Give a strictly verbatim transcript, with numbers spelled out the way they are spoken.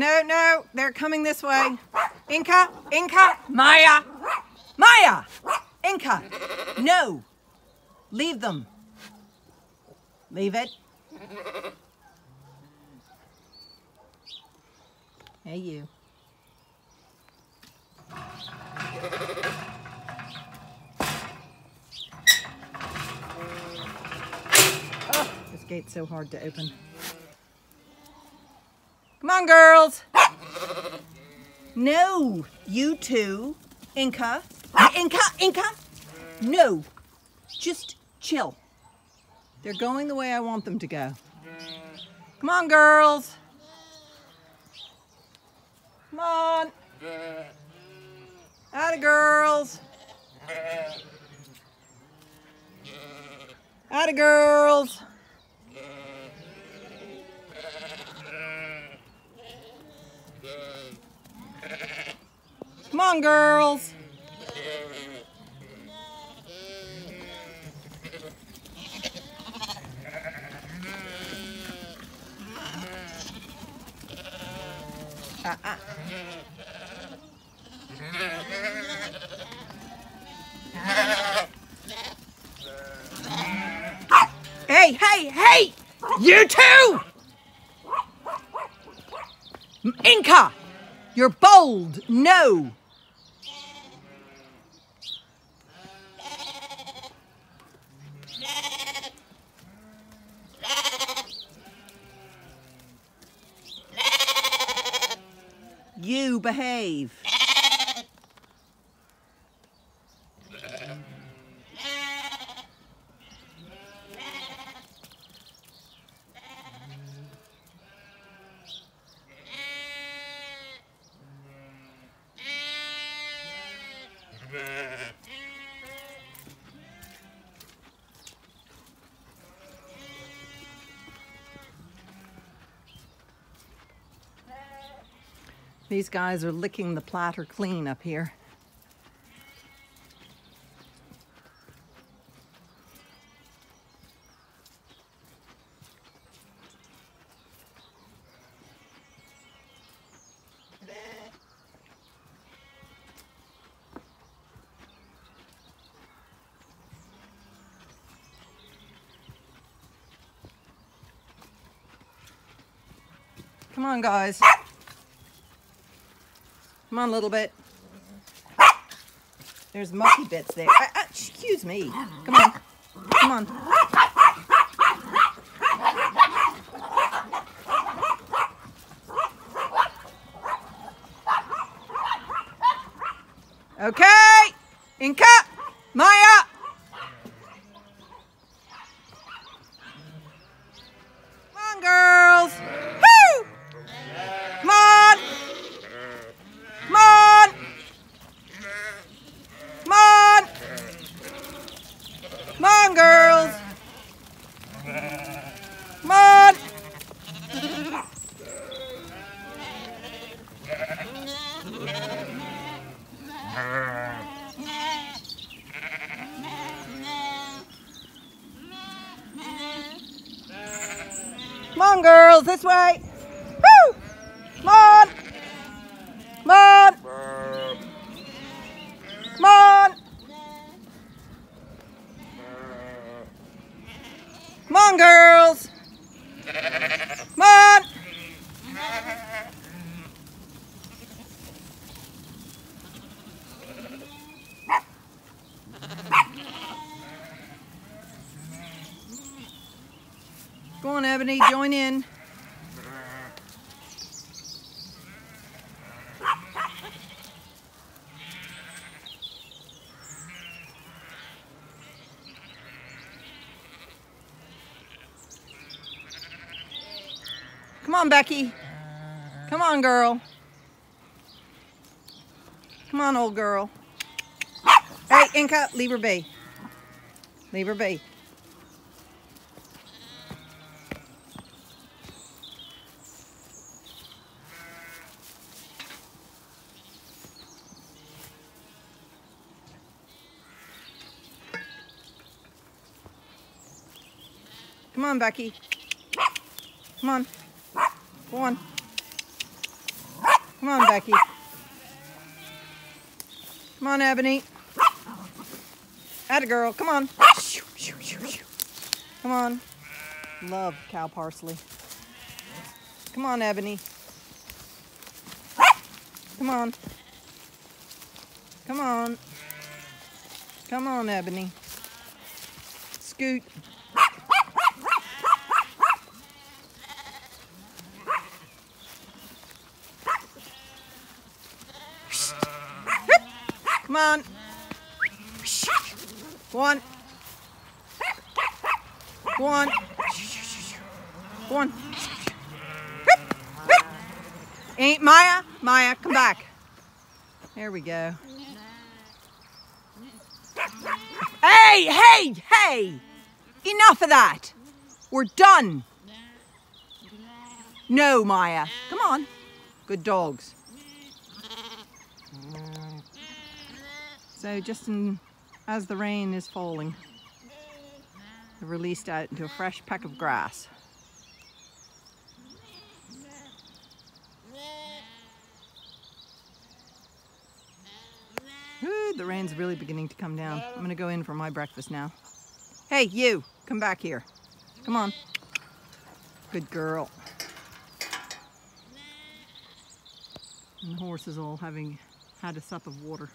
No, no, they're coming this way. Inca, Inca, Maya, Maya, Inca, no. Leave them. Leave it. Hey, you. Oh, this gate's so hard to open. Come on, girls. No, you two. Inca, Inca, Inca. No, just chill. They're going the way I want them to go. Come on, girls. Come on. Atta girls. Atta girls. Come on, girls. Uh-uh. Hey, hey, hey! You two! Inca! You're bold! No! You behave. These guys are licking the platter clean up here. Come on, guys. Come on, a little bit. There's mucky bits there. Uh, uh, excuse me. Come on. Come on. Okay. Inca. Maya. Come on, girls. Woo! Come on. Come on, girls, this way. Woo! Come on. Come on. Come on. Come on, girls. Come on. Go on, Ebony, join in. Come on, Becky. Come on, girl. Come on, old girl. Hey, Inca, leave her be. Leave her be. Come on, Becky. Come on. Go on. Come on, Becky. Come on, Ebony. Atta girl, come on. Come on. Love cow parsley. Come on, Ebony. Come on. Come on. Come on, Ebony. Scoot. Come on. Go on. Go on. Go on. Ain't Maya? Maya, come back. There we go. Hey, hey, hey! Enough of that. We're done. No, Maya. Come on. Good dogs. So just in, as the rain is falling, they're released out into a fresh peck of grass. Ooh, the rain's really beginning to come down. I'm gonna go in for my breakfast now. Hey, you, come back here. Come on. Good girl. And the horse is all having had a sup of water.